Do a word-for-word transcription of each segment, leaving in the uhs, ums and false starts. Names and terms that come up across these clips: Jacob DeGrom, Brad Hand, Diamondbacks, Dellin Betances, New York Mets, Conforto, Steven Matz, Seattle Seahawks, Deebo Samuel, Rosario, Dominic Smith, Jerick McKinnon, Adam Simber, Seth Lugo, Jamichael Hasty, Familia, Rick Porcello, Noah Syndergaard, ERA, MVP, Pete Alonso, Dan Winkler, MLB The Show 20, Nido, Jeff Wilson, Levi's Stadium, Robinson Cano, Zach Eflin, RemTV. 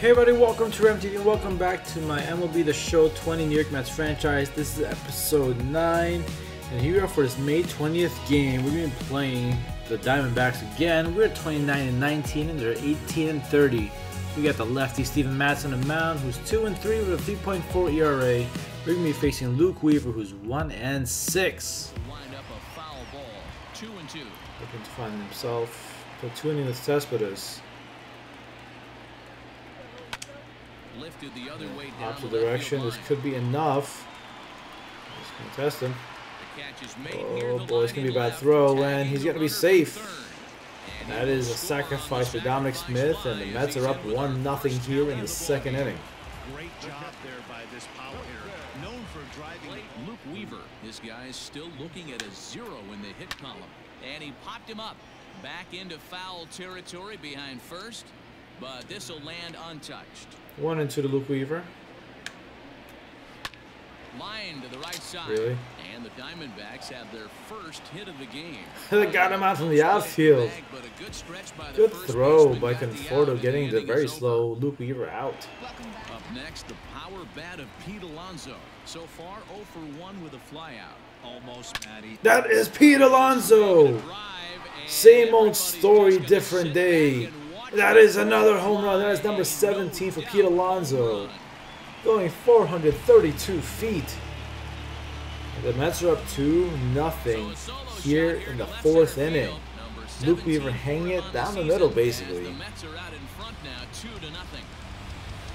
Hey everybody, welcome to RemTV and welcome back to my M L B The Show twenty New York Mets franchise. This is episode nine, and here we are for this May twentieth game. We're going to be playing the Diamondbacks again. We're at twenty-nine and nineteen, and they're eighteen and thirty. We got the lefty Steven Matz on the mound, who's two and three with a three point four E R A. We're going to be facing Luke Weaver, who's one and six. Lined up a foul ball, two and two. Looking to find himself, platooning with Cespedes. Lifted the other way down opposite direction. This could be enough. He's going to test him. Oh boy, it's going to be a bad throw, and he's going to be safe. That is a sacrifice for Dominic Smith, and the Mets are up one nothing here in the second inning. Great job there by this power hitter, known for driving Luke Weaver. This guy's still looking at a zero in the hit column, and he popped him up back into foul territory behind first. But this will land untouched. One and two to Luke Weaver. Line to the right side. Really? And the Diamondbacks have their first hit of the game. They got him out from the outfield. But a good stretch by the good first throw by Conforto, getting the very slow Luke Weaver out. Up next, the power bat of Pete Alonso. So far, zero for one with a flyout. Almost, Matty. That is Pete Alonso. Same old story, different day. That is another home run. That is number seventeen for Pete Alonso. Going four hundred thirty-two feet. The Mets are up two nothing here in the fourth inning. Luke Weaver hanging it down the middle, basically.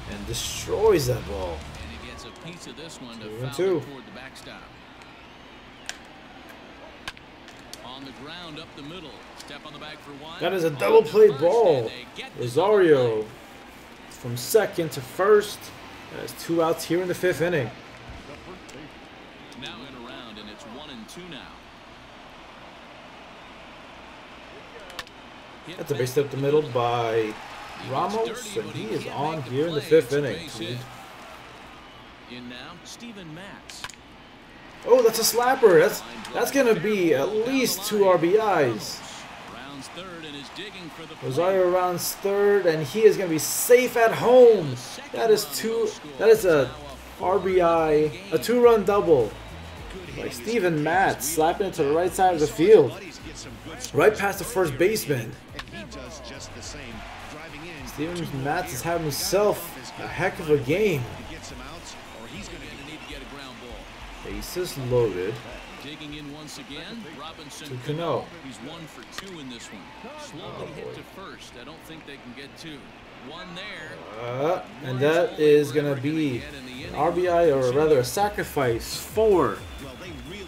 And destroys that ball. two and two. On the ground, up the middle. Step on the back for one. That is a double play ball. Rosario from second to first. That is two outs here in the fifth inning. Now in around, and it's one and two now. That's a base up the middle by Ramos, and he is on here in the fifth inning. In now, Steven Matz. Oh, that's a slapper. That's that's gonna be at least two R B Is. Rosario rounds third, and he is gonna be safe at home. That is two. That is a R B I, a two-run double. Like Steven Matz slapping it to the right side of the field, right past the first baseman. Steven Matz is having himself a heck of a game. Bases loaded. Digging in once again, Robinson to Cano. He's one for two in this one. Slowly oh, hit to first. I don't think they can get two. One there. Uh, and that is going to be an R B I, or rather a sacrifice for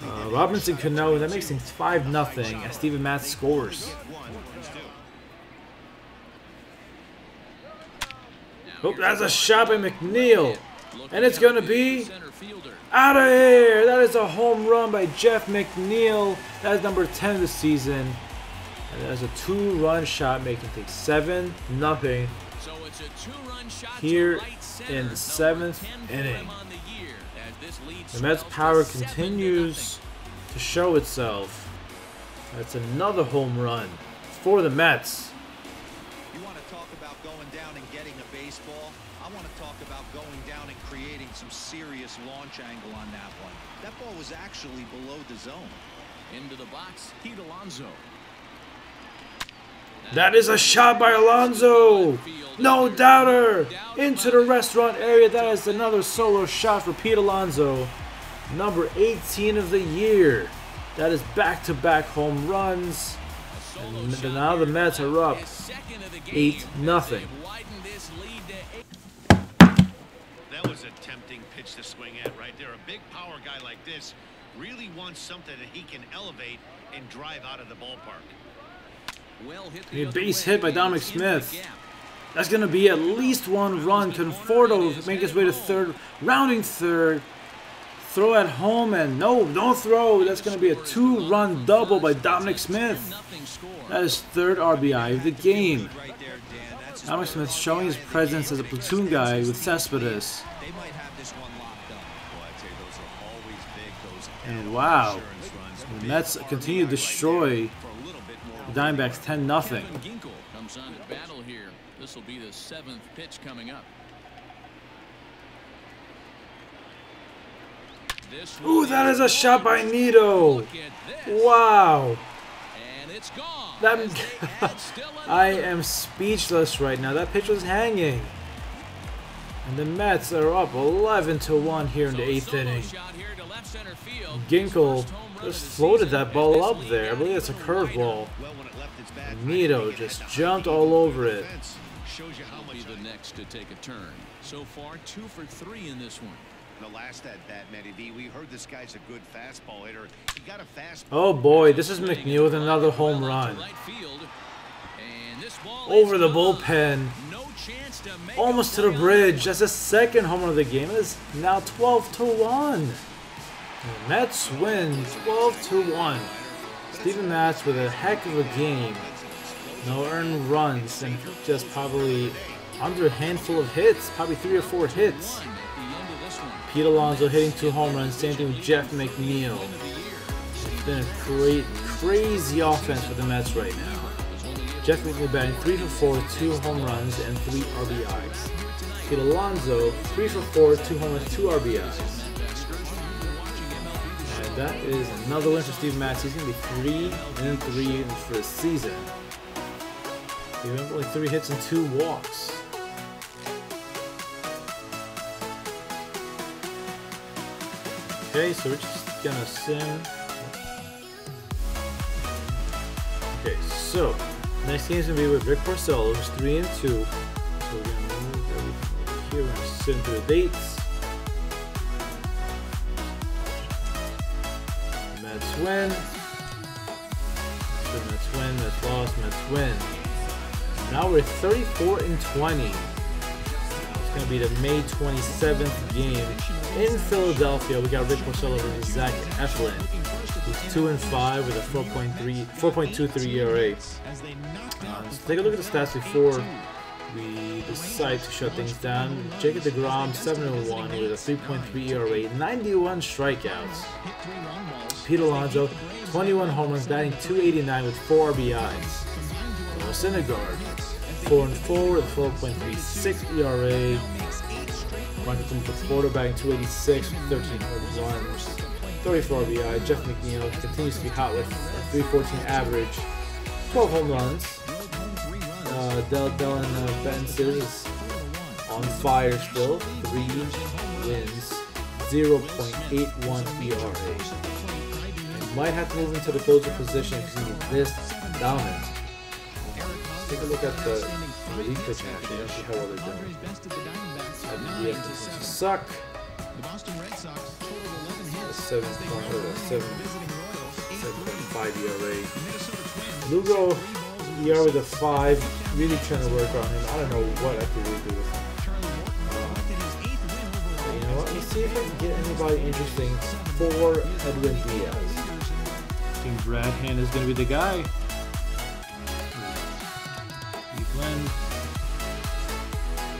uh, Robinson Cano. And that makes things five nothing as Steven Matz scores. Oh, that's a shot by McNeil. And it's going to be out of here. That is a home run by Jeff McNeil. That is number ten this season. And that is a two-run shot, making things seven nothing. So it's a two-run shot here in the seventh inning. The Mets' power continues to show itself. That's another home run for the Mets. You want to talk about going down and getting a baseball? I want to talk about going down and creating some serious launch angle on that one. That ball was actually below the zone. Into the box, Pete Alonso. That is a shot by Alonso. No doubter. Into the restaurant area. That is another solo shot for Pete Alonso. Number eighteen of the year. That is back-to-back home runs. And now the Mets are up eight nothing. That was a tempting pitch to swing at right there. A big power guy like this really wants something that he can elevate and drive out of the ballpark. Well hit the a base hit by Dominic Smith. That's going to be at least one run. Conforto make his way to third, rounding third. Throw at home, and no, don't throw. That's going to be a two-run double by Dominic Smith. That is third R B I of the game. Dominic Smith showing his presence as a platoon guy with Cespedes. And wow, the Mets continue to destroy the Diamondbacks ten nothing. This will be the seventh pitch coming up. This Ooh, that is a shot by Nido. Wow. And it's gone. That, I am speechless right now. That pitch was hanging. And the Mets are up eleven to one here in the eighth inning. Ginkel just floated that ball up there. I believe it's a curveball. Nido just jumped all over it. Shows you how much the next to take a turn. So far, two for three in this one. The last at bat, Matty V, we heard this guy's a good fastball hitter. He got a fastball. Oh boy, this is McNeil with another home run. Over the bullpen. Almost to the bridge. That's the second home run of the game. It is now twelve to one. The Mets win twelve to one. Steven Matz with a heck of a game. No earned runs and just probably under a handful of hits, probably three or four hits. Pete Alonso hitting two home runs, same thing with Jeff McNeil. It's been a great, crazy offense for the Mets right now. Jeff McNeil batting three for four, two home runs, and three R B Is. Pete Alonso, three for four, two home runs, two R B Is. And that is another win for Steven Matz. He's going to be three and three for the season. He went only three hits and two walks. Okay, so we're just gonna sim. Okay, so next game is gonna be with Rick Porcello, who's three and two. So we're gonna move everything here. We're gonna sim through the dates. Mets win. So Mets win. Mets lost. Mets win. Now we're thirty-four and twenty. Going to be the May twenty-seventh game in Philadelphia. We got Rick Porcello and Zach Eflin, who's two and five with a four point three, four point two three E R A. Uh, so take a look at the stats before we decide to shut things down. Jacob DeGrom, seven and one with a three point three E R A, ninety-one strikeouts. Pete Alonso, twenty-one home runs, batting two eighty-nine with four R B Is. Noah Syndergaard, four and four with four point three six E R A. Conforto batting two eighty-six with thirteen home runs, thirty-four R B I. Jeff McNeil continues to be hot with a three fourteen average, twelve home runs. Uh, Dellin Betances is on fire still, three wins, zero point eight one E R A. He might have to move into the closer position because he's this dominant. Take a look at the relief pitching actually. Let's see how well they're doing. The Diaz suck. seven point five E R A. Lugo, E R with a five. Really trying to work on him. I don't know what I could really do with him. Um, you know what? Let's see if I can get anybody interesting for Edwin Diaz. I think Brad Hand is going to be the guy.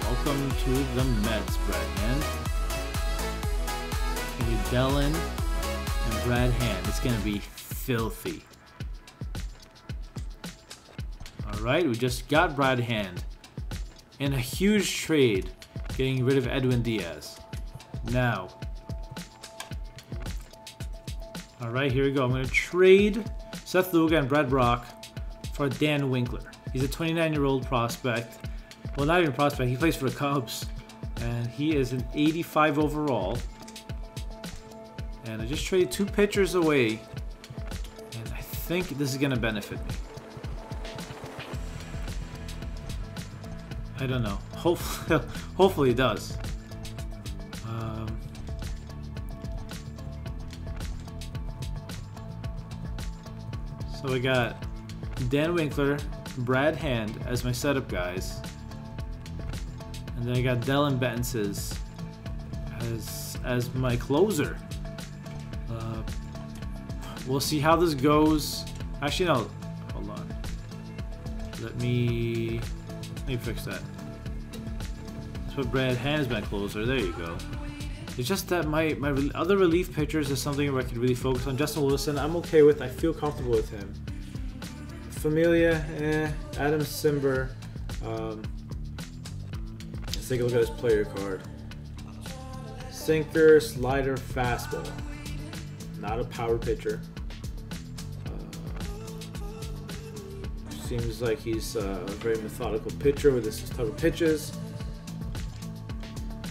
Welcome to the Mets, Brad Hand. It's going to be Dellin and Brad Hand. It's going to be filthy. Alright, we just got Brad Hand in a huge trade, getting rid of Edwin Diaz. Now, alright, here we go. I'm going to trade Seth Lugo and Brad Brock for Dan Winkler. He's a twenty-nine-year-old prospect. Well, not even prospect. He plays for the Cubs. And he is an eighty-five overall. And I just traded two pitchers away. And I think this is going to benefit me. I don't know. Hopefully, hopefully it does. Um, so we got Dan Winkler, Brad Hand as my setup guys, and then I got Dellin Betances as as my closer. Uh, we'll see how this goes. Actually, no, hold on. Let me let me fix that. Let's put Brad Hand as my closer. There you go. It's just that my my other relief pitchers is something where I could really focus on. Justin Wilson, I'm okay with. I feel comfortable with him. Familia, eh, Adam Simber, um, Let's take a look at his player card. Sinker, slider, fastball. Not a power pitcher. Uh, seems like he's a very methodical pitcher with his type of pitches.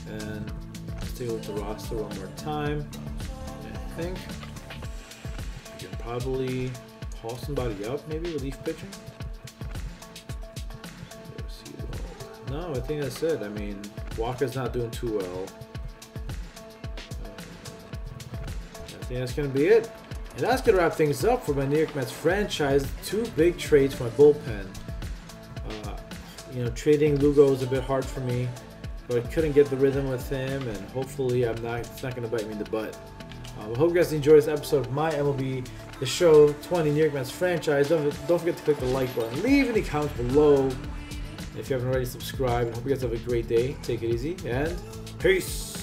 And let's take a look at the roster one more time. And I think we can probably haul somebody up, maybe relief pitching. No, I think that's it. I mean, Walker's not doing too well. I think that's going to be it. And that's going to wrap things up for my New York Mets franchise. Two big trades for my bullpen. Uh, you know, trading Lugo was a bit hard for me, but I couldn't get the rhythm with him, and hopefully I'm not, it's not going to bite me in the butt. Uh, I hope you guys enjoyed this episode of my M L B The Show twenty New York Mets franchise. Don't, don't forget to click the like button. Leave any comments below. If you haven't already, subscribe. I hope you guys have a great day. Take it easy and peace.